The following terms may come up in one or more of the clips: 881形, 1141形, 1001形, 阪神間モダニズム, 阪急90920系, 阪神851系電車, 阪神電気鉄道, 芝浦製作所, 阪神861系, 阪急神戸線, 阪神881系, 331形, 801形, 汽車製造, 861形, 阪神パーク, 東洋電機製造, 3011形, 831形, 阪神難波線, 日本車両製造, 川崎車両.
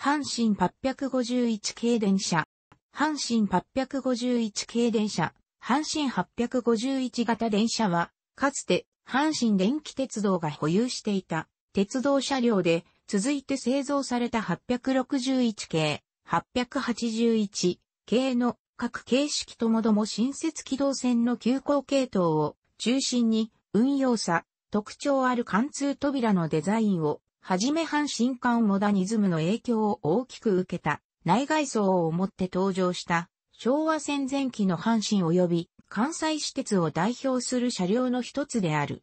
阪神851系電車。阪神851系電車。阪神851型電車は、かつて阪神電気鉄道が保有していた鉄道車両で、続いて製造された861系、881系の各形式ともども新設軌道線の急行系統を中心に運用さ、特徴ある貫通扉のデザインを、はじめ阪神間モダニズムの影響を大きく受けた内外装をもって登場した昭和戦前期の阪神及び関西私鉄を代表する車両の一つである。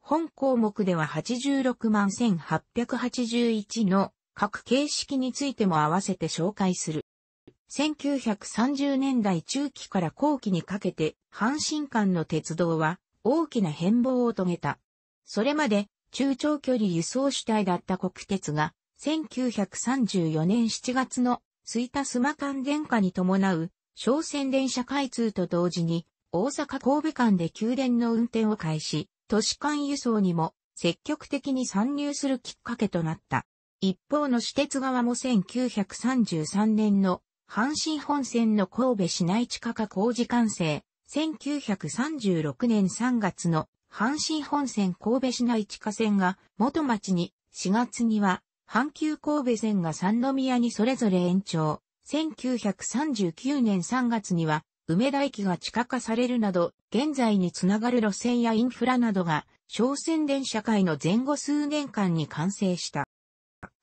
本項目では861,881の各形式についても合わせて紹介する。1930年代中期から後期にかけて阪神間の鉄道は大きな変貌を遂げた。それまで中長距離輸送主体だった国鉄が1934年7月の吹田須磨間電化に伴う商船電車開通と同時に大阪神戸間で給電の運転を開始、都市間輸送にも積極的に参入するきっかけとなった。一方の私鉄側も1933年の阪神本線の神戸市内地下化工事完成、1936年3月の阪神本線神戸市内地下線が元町に、4月には阪急神戸線が三宮にそれぞれ延長、1939年3月には梅田駅が地下化されるなど、現在につながる路線やインフラなどが、商船電車界の前後数年間に完成した。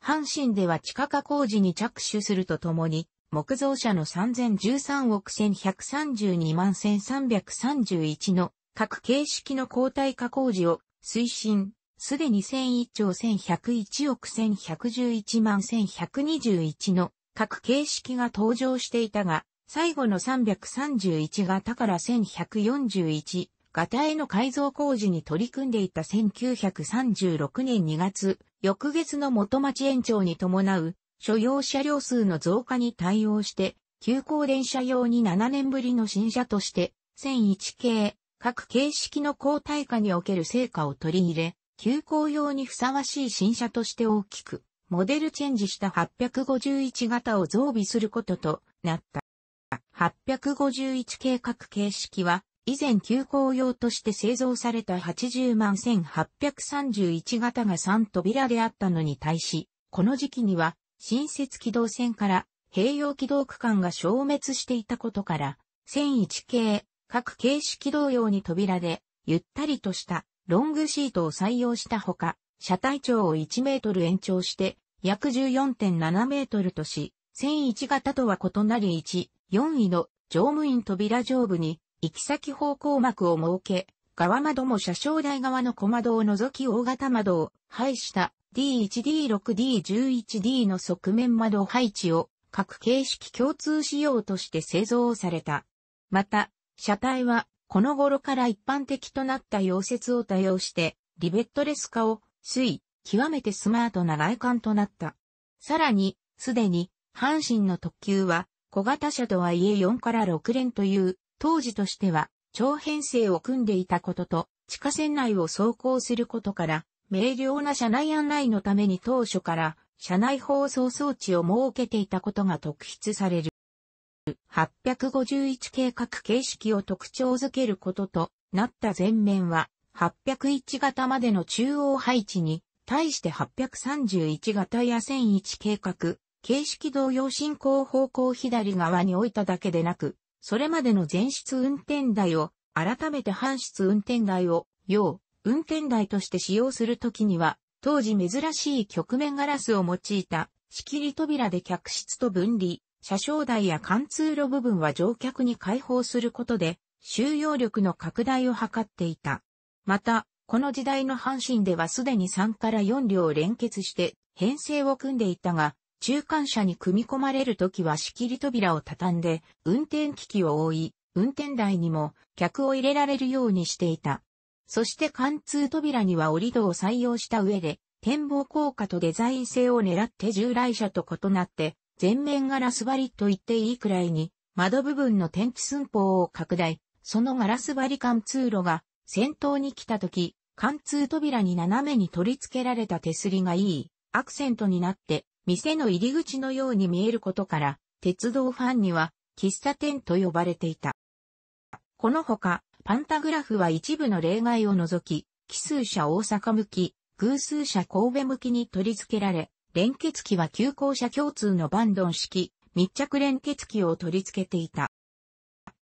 阪神では地下化工事に着手するとともに、木造車の3013億1132万1331の各形式の交代化工事を推進、すでに1001兆1101億1111万1121の各形式が登場していたが、最後の331型から1141型への改造工事に取り組んでいた1936年2月、翌月の元町延長に伴う所要車両数の増加に対応して、急行電車用に7年ぶりの新車として、1001系、各形式の交代化における成果を取り入れ、急行用にふさわしい新車として大きく、モデルチェンジした851型を増備することとなった。851系各形式は、以前急行用として製造された801,831型が3扉であったのに対し、この時期には、新設軌道線から併用軌道区間が消滅していたことから、1001系各形式同様に扉で、ゆったりとしたロングシートを採用したほか、車体長を1メートル延長して、約 14.7 メートルとし、1001型とは異なり1/4位の乗務員扉上部に行き先方向幕を設け、側窓も車掌台側の小窓を除き大型窓を配した D1D6D11D の側面窓配置を各形式共通仕様として製造された。また、車体はこの頃から一般的となった溶接を多用してリベットレス化をし、極めてスマートな外観となった。さらに、すでに阪神の特急は小型車とはいえ4から6連という当時としては超編成を組んでいたことと地下線内を走行することから明瞭な車内案内のために当初から車内放送装置を設けていたことが特筆される。851系各形式を特徴づけることとなった前面は801型までの中央配置に対して831型や1001系各形式同様進行方向左側に置いただけでなく、それまでの前室運転台を、改めて半室運転台を、要、運転台として使用するときには、当時珍しい曲面ガラスを用いた、仕切り扉で客室と分離、車掌台や貫通路部分は乗客に開放することで、収容力の拡大を図っていた。また、この時代の阪神ではすでに3から4両連結して、編成を組んでいたが、中間車に組み込まれるときは仕切り扉を畳んで、運転機器を覆い、運転台にも客を入れられるようにしていた。そして貫通扉には折り戸を採用した上で、展望効果とデザイン性を狙って従来車と異なって、前面ガラス張りと言っていいくらいに、窓部分の天地寸法を拡大、そのガラス張り貫通路が先頭に来たとき、貫通扉に斜めに取り付けられた手すりがいいアクセントになって、店の入り口のように見えることから、鉄道ファンには喫茶店と呼ばれていた。このほか、パンタグラフは一部の例外を除き、奇数車大阪向き、偶数車神戸向きに取り付けられ、連結機は急行車共通のバンドン式、密着連結機を取り付けていた。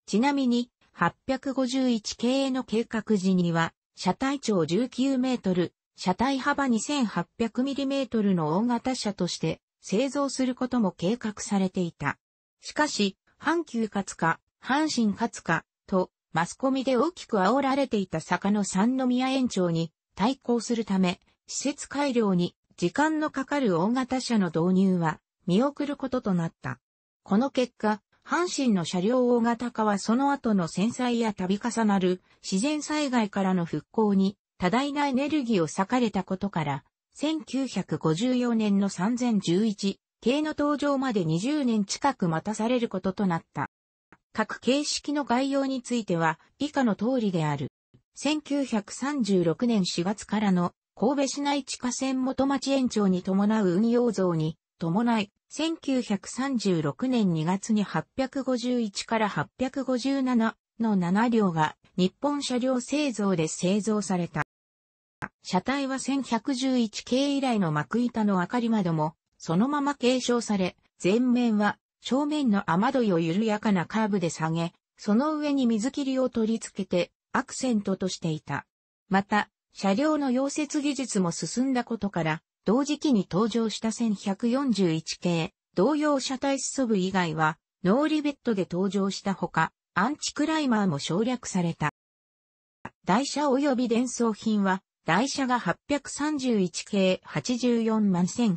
ちなみに、851系の計画時には、車体長19メートル、車体幅 2800mm の大型車として製造することも計画されていた。しかし、阪急勝か、阪神勝か、と、マスコミで大きく煽られていた坂の三宮延長に対抗するため、施設改良に時間のかかる大型車の導入は見送ることとなった。この結果、阪神の車両大型化はその後の戦災や度重なる自然災害からの復興に多大なエネルギーを割かれたことから、1954年の3011系の登場まで20年近く待たされることとなった。各形式の概要については以下の通りである。1936年4月からの神戸市内地下線元町延長に伴う運用増に伴い、1936年2月に851から857の7両が日本車両製造で製造された。車体は1111系以来の幕板の明かり窓もそのまま継承され、前面は正面の雨どいを緩やかなカーブで下げ、その上に水切りを取り付けてアクセントとしていた。また、車両の溶接技術も進んだことから、同時期に登場した1141系、同様車体裾部以外は、ノーリベットで登場したほか、アンチクライマーも省略された。台車及び伝送品は、台車が831系841842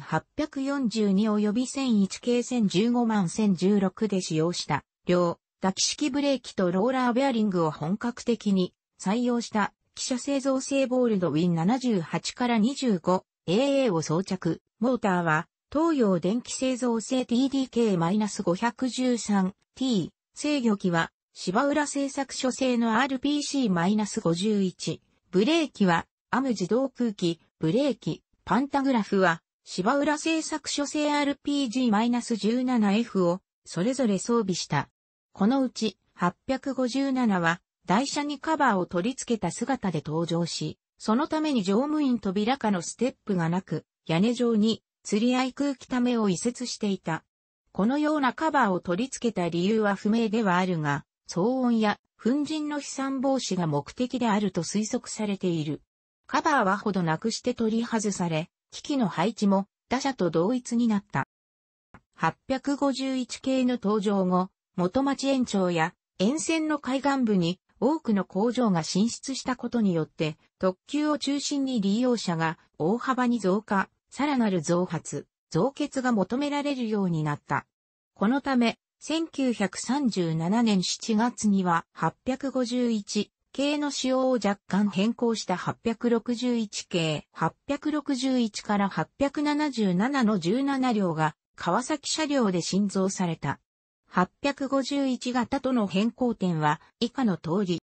及び1001系10151016で使用した両抱き式ブレーキとローラーベアリングを本格的に採用した汽車製造製ボールドウィン78から 25AA を装着。モーターは東洋電機製造製 TDK-513T。制御機は芝浦製作所製の RPC-51。ブレーキはアム自動空気、ブレーキ、パンタグラフは、芝浦製作所製 RPG-17F を、それぞれ装備した。このうち、857は、台車にカバーを取り付けた姿で登場し、そのために乗務員扉下のステップがなく、屋根上に、釣り合い空気溜めを移設していた。このようなカバーを取り付けた理由は不明ではあるが、騒音や、粉塵の飛散防止が目的であると推測されている。カバーはほどなくして取り外され、機器の配置も他社と同一になった。851系の登場後、元町延長や沿線の海岸部に多くの工場が進出したことによって、特急を中心に利用者が大幅に増加、さらなる増発、増結が求められるようになった。このため、1937年7月には851、系の仕様を若干変更した861系、861から877の17両が川崎車両で新造された。851型との変更点は以下の通り。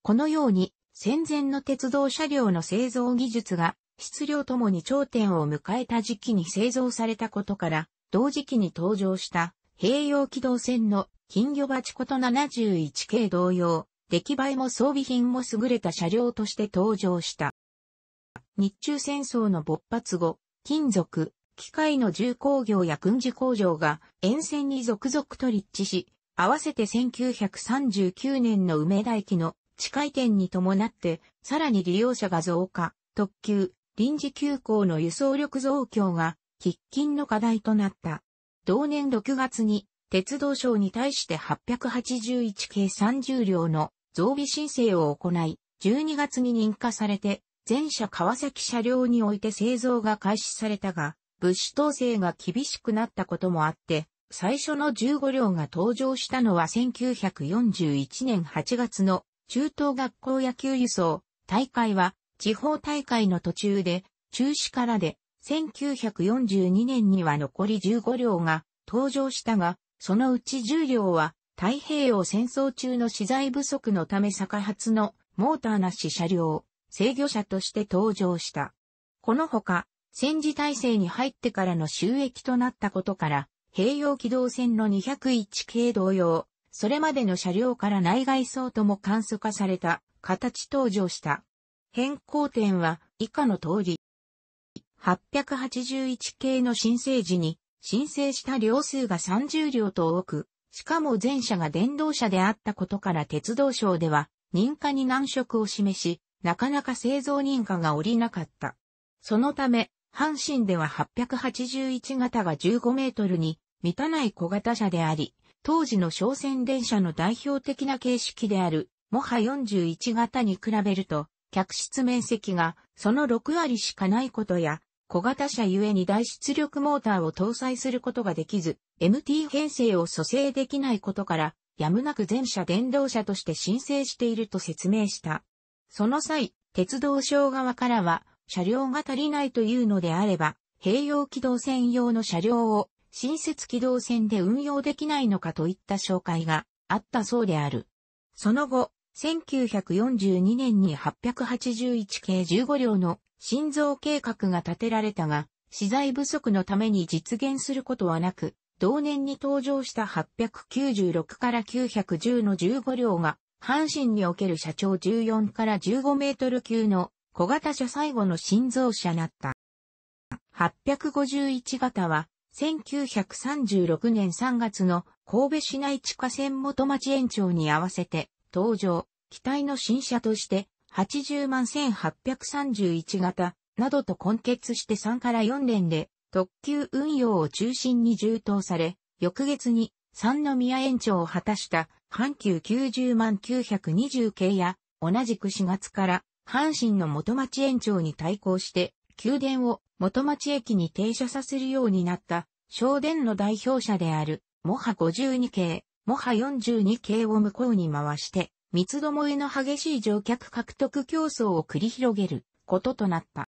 このように戦前の鉄道車両の製造技術が質量ともに頂点を迎えた時期に製造されたことから、同時期に登場した併用軌道線の金魚鉢こと71系同様。出来栄えも装備品も優れた車両として登場した。日中戦争の勃発後、金属、機械の重工業や軍事工場が沿線に続々と立地し、合わせて1939年の梅田駅の地下移転に伴って、さらに利用者が増加、特急、臨時急行の輸送力増強が喫緊の課題となった。同年6月に、鉄道省に対して881系30両の増備申請を行い、12月に認可されて、全車川崎車両において製造が開始されたが、物資統制が厳しくなったこともあって、最初の15両が登場したのは1941年8月の中等学校野球輸送大会は、地方大会の途中で、中止からで、1942年には残り15両が登場したが、そのうち10両は太平洋戦争中の資材不足のため坂発のモーターなし車両、制御車として登場した。このほか、戦時体制に入ってからの収益となったことから、併用機動線の201系同様、それまでの車両から内外装とも簡素化された形登場した。変更点は以下の通り。881系の申請時に、申請した両数が30両と多く、しかも全車が電動車であったことから鉄道省では、認可に難色を示し、なかなか製造認可が下りなかった。そのため、阪神では881型が15メートルに満たない小型車であり、当時の商船電車の代表的な形式である、モハ41型に比べると、客室面積がその6割しかないことや、小型車ゆえに大出力モーターを搭載することができず、MT 編成を組成できないことから、やむなく全車電動車として申請していると説明した。その際、鉄道省側からは、車両が足りないというのであれば、併用機動線用の車両を、新設機動線で運用できないのかといった紹介があったそうである。その後、1942年に881系15両の新造計画が立てられたが、資材不足のために実現することはなく、同年に登場した896から910の15両が、阪神における車長14から15メートル級の小型車最後の新造車だった。851型は、1936年3月の神戸市内地下線元町延長に合わせて、登場、期待の新車として、801,831 型、などと混結して3から4年で、特急運用を中心に充当され、翌月に、三宮延長を果たした、阪急90920系や、同じく4月から、阪神の元町延長に対抗して、九電を元町駅に停車させるようになった、省電の代表車である、モハ52系。モハ42系を向こうに回して、三つどもえの激しい乗客獲得競争を繰り広げることとなった。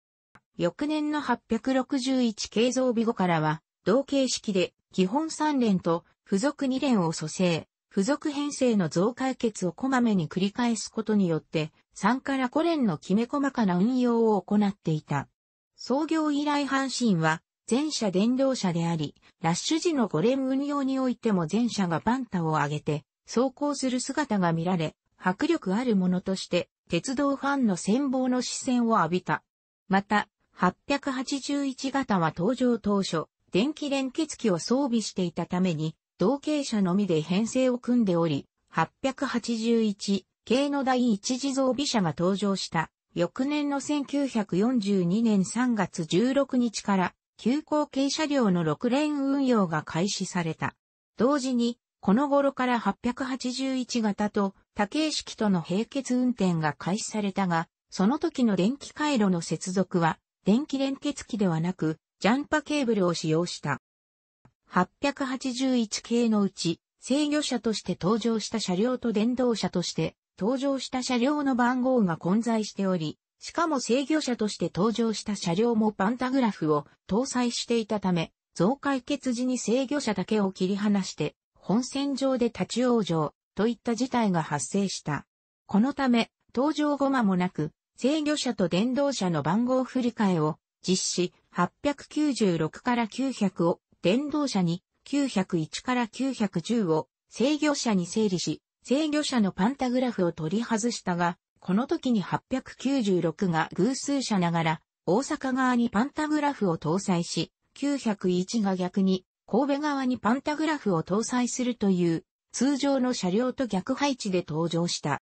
翌年の861系増備後からは、同形式で基本3連と付属2連を組成、付属編成の増改結をこまめに繰り返すことによって、3から5連のきめ細かな運用を行っていた。創業以来阪神は、全車電動車であり、ラッシュ時の5連運用においても全車がバンタを上げて、走行する姿が見られ、迫力あるものとして、鉄道ファンの羨望の視線を浴びた。また、881型は登場当初、電気連結機を装備していたために、同型車のみで編成を組んでおり、881系の第一次増備車が登場した。翌年の1942年3月16日から、急行系車両の6連運用が開始された。同時に、この頃から881型と多形式との並結運転が開始されたが、その時の電気回路の接続は、電気連結機ではなく、ジャンパケーブルを使用した。881系のうち、制御車として登場した車両と電動車として登場した車両の番号が混在しており、しかも制御車として登場した車両もパンタグラフを搭載していたため、増改結時に制御車だけを切り離して、本線上で立ち往生といった事態が発生した。このため、登場後間もなく、制御車と電動車の番号振り替えを実施、896から900を電動車に、901から910を制御車に整理し、制御車のパンタグラフを取り外したが、この時に896が偶数車ながら、大阪側にパンタグラフを搭載し、901が逆に、神戸側にパンタグラフを搭載するという、通常の車両と逆配置で登場した。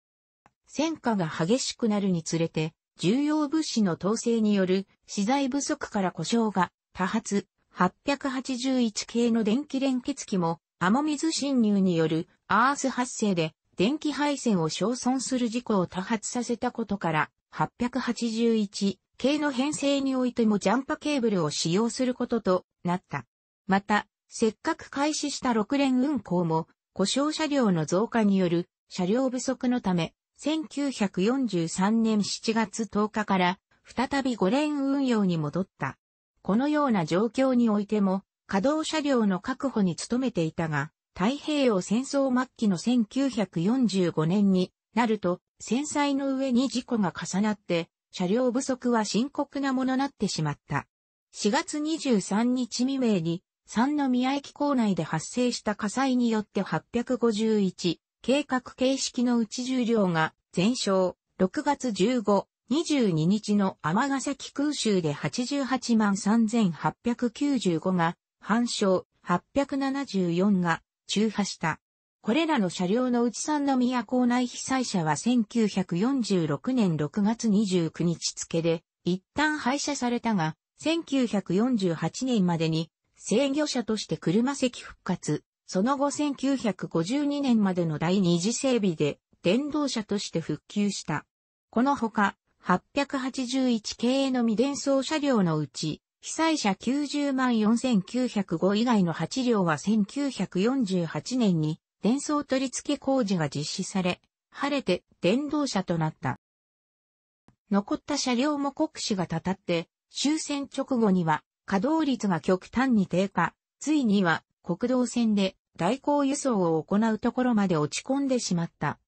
戦火が激しくなるにつれて、重要物資の統制による資材不足から故障が多発、881系の電気連結機も、雨水侵入によるアース発生で、電気配線を焼損する事故を多発させたことから、881系の編成においてもジャンパケーブルを使用することとなった。また、せっかく開始した6連運行も、故障車両の増加による車両不足のため、1943年7月10日から再び5連運用に戻った。このような状況においても、稼働車両の確保に努めていたが、太平洋戦争末期の1945年になると、戦災の上に事故が重なって、車両不足は深刻なものになってしまった。4月23日未明に、三宮駅構内で発生した火災によって851、計画形式のうち10両が全焼、6月15、22日の尼崎空襲で883,895が半焼、874が中破した。これらの車両のうち三宮構内被災者は1946年6月29日付で一旦廃車されたが、1948年までに制御車として車席復活、その後1952年までの第二次整備で電動車として復旧した。このほか、881系の未電装車両のうち、被災者904,905以外の8両は1948年に電装取り付け工事が実施され、晴れて電動車となった。残った車両も酷使がたたって、終戦直後には稼働率が極端に低下、ついには国道線で代行輸送を行うところまで落ち込んでしまった。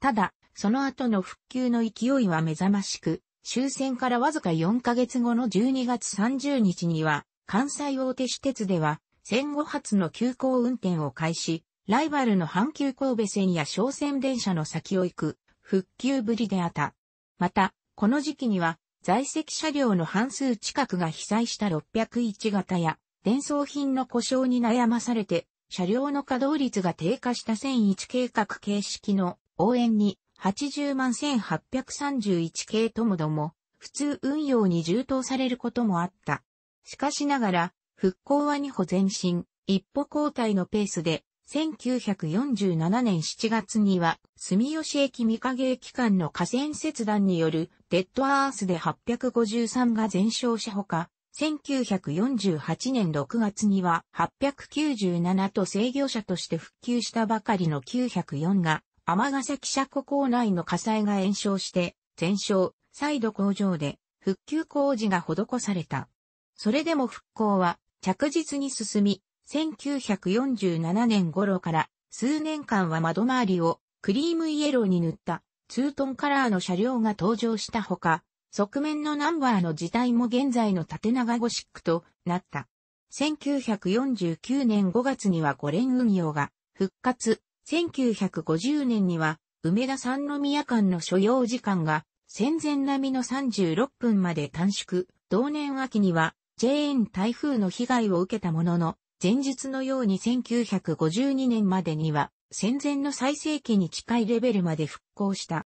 ただ、その後の復旧の勢いは目覚ましく、終戦からわずか4ヶ月後の12月30日には、関西大手私鉄では、戦後初の急行運転を開始、ライバルの阪急神戸線や商船電車の先を行く、復旧ぶりであった。また、この時期には、在籍車両の半数近くが被災した601型や、電装品の故障に悩まされて、車両の稼働率が低下した1001計画形式の応援に、801,831系ともども、普通運用に充当されることもあった。しかしながら、復興は2歩前進、一歩後退のペースで、1947年7月には、住吉駅御影駅間の架線切断によるデッドアースで853が全焼したほか、1948年6月には897と制御車として復旧したばかりの904が、尼崎車庫構内の火災が延焼して、全焼、再度工場で、復旧工事が施された。それでも復興は、着実に進み、1947年頃から、数年間は窓周りを、クリームイエローに塗った、ツートンカラーの車両が登場したほか、側面のナンバーの自体も現在の縦長ゴシックとなった。1949年5月には5連運用が、復活。1950年には、梅田三宮間の所要時間が、戦前並みの36分まで短縮。同年秋には、JN 台風の被害を受けたものの、前述のように1952年までには、戦前の最盛期に近いレベルまで復興した。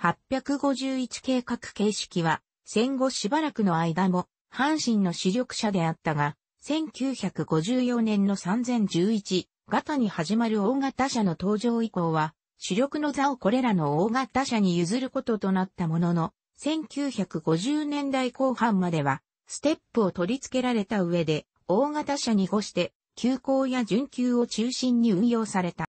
851計画形式は、戦後しばらくの間も、阪神の主力車であったが、1954年の3011、型に始まる大型車の登場以降は、主力の座をこれらの大型車に譲ることとなったものの、1950年代後半までは、ステップを取り付けられた上で、大型車に越して、急行や準急を中心に運用された。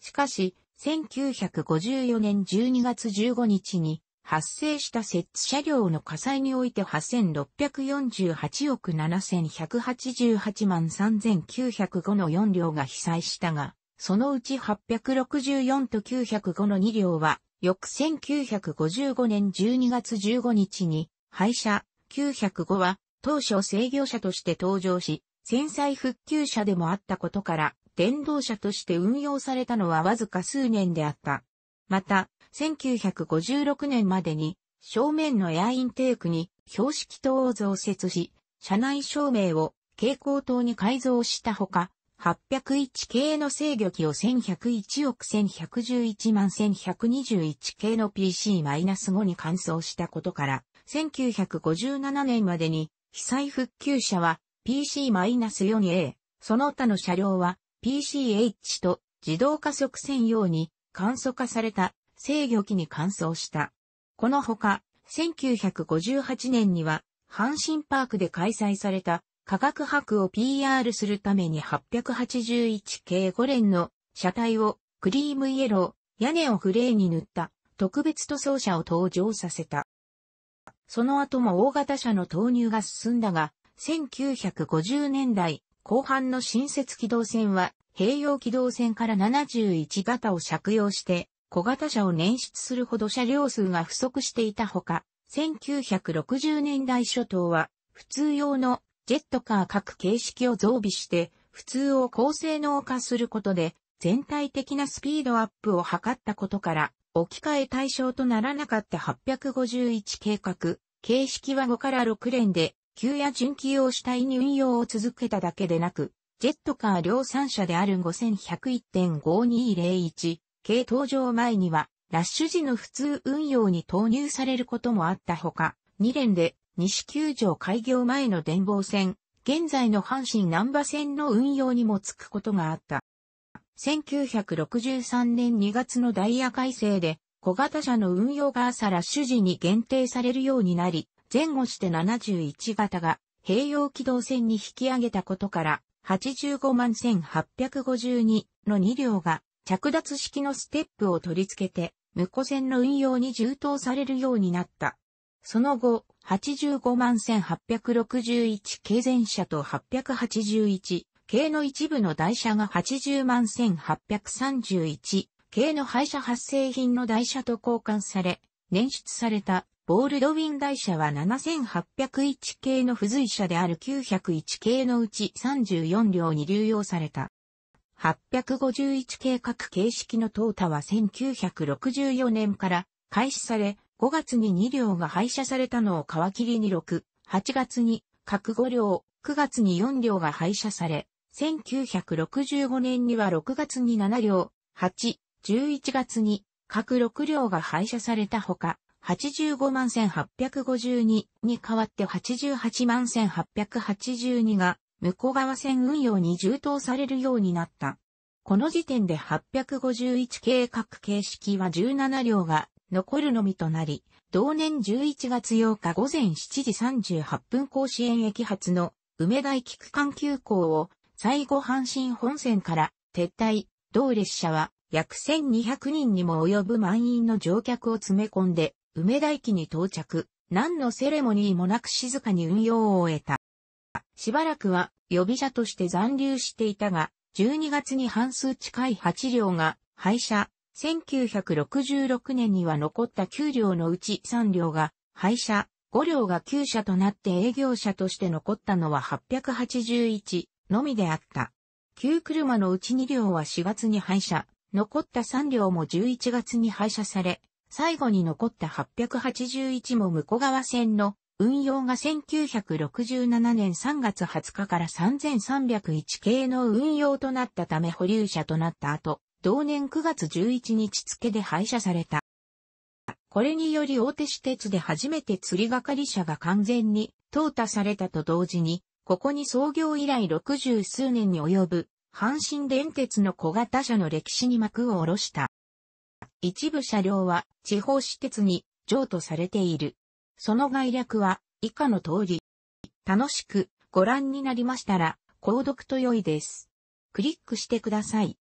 しかし、1954年12月15日に、発生した摂津車両の火災において8,648億7,188万3,905の4両が被災したが、そのうち864と905の2両は、翌1955年12月15日に廃車、905は当初制御車として登場し、戦災復旧車でもあったことから、電動車として運用されたのはわずか数年であった。また、1956年までに、正面のエアインテークに標識灯を増設し、車内照明を蛍光灯に改造したほか、801系の制御機を11,111,121系の PC-5 に換装したことから、1957年までに、被災復旧車は PC-4A、その他の車両は PC-H と自動加速専用に、簡素化された制御機に換装した。このほか、1958年には、阪神パークで開催された科学博を PR するために881系5連の車体をクリームイエロー、屋根をグレーに塗った特別塗装車を登場させた。その後も大型車の投入が進んだが、1950年代後半の新設機動線は、併用機動線から71型を借用して、小型車を捻出するほど車両数が不足していたほか、1960年代初頭は、普通用のジェットカー各形式を増備して、普通を高性能化することで、全体的なスピードアップを図ったことから、置き換え対象とならなかった851系各形式は5から6連で、旧や準起用主体に運用を続けただけでなく、ジェットカー量産車である 5101.5201 系登場前には、ラッシュ時の普通運用に投入されることもあったほか、2連で西九条開業前の電防線、現在の阪神難波線の運用にもつくことがあった。1963年2月のダイヤ改正で、小型車の運用が朝ラッシュ時に限定されるようになり、前後して71型が併用軌道線に引き上げたことから、85万1852の2両が着脱式のステップを取り付けて、婿線の運用に充当されるようになった。その後、85万1861系全車と881系の一部の台車が80万1831系の廃車発生品の台車と交換され、捻出されたボールドウィン台車は7801系の付随車である901系のうち34両に流用された。851系各形式の淘汰は1964年から開始され、5月に2両が廃車されたのを皮切りに6、8月に各5両、9月に4両が廃車され、1965年には6月に7両、8、11月に各6両が廃車されたほか、85万1852に代わって88万1882が、向川線運用に充当されるようになった。この時点で851系各形式は17両が残るのみとなり、同年11月8日午前7時38分甲子園駅発の梅田駅区間急行を最後阪神本線から撤退、同列車は約1200人にも及ぶ満員の乗客を詰め込んで梅田駅に到着、何のセレモニーもなく静かに運用を終えた。しばらくは予備車として残留していたが、12月に半数近い8両が廃車、1966年には残った9両のうち3両が廃車、5両が旧車となって営業車として残ったのは881のみであった。旧車のうち2両は4月に廃車、残った3両も11月に廃車され、最後に残った881も向川線の運用が1967年3月20日から3301系の運用となったため保留車となった後、同年9月11日付で廃車された。これにより大手私鉄で初めて吊りがかり車が完全に淘汰されたと同時に、ここに創業以来60数年に及ぶ阪神電鉄の小型車の歴史に幕を下ろした。一部車両は地方私鉄に譲渡されている。その概略は以下の通り。楽しくご覧になりましたら購読と良いです。クリックしてください。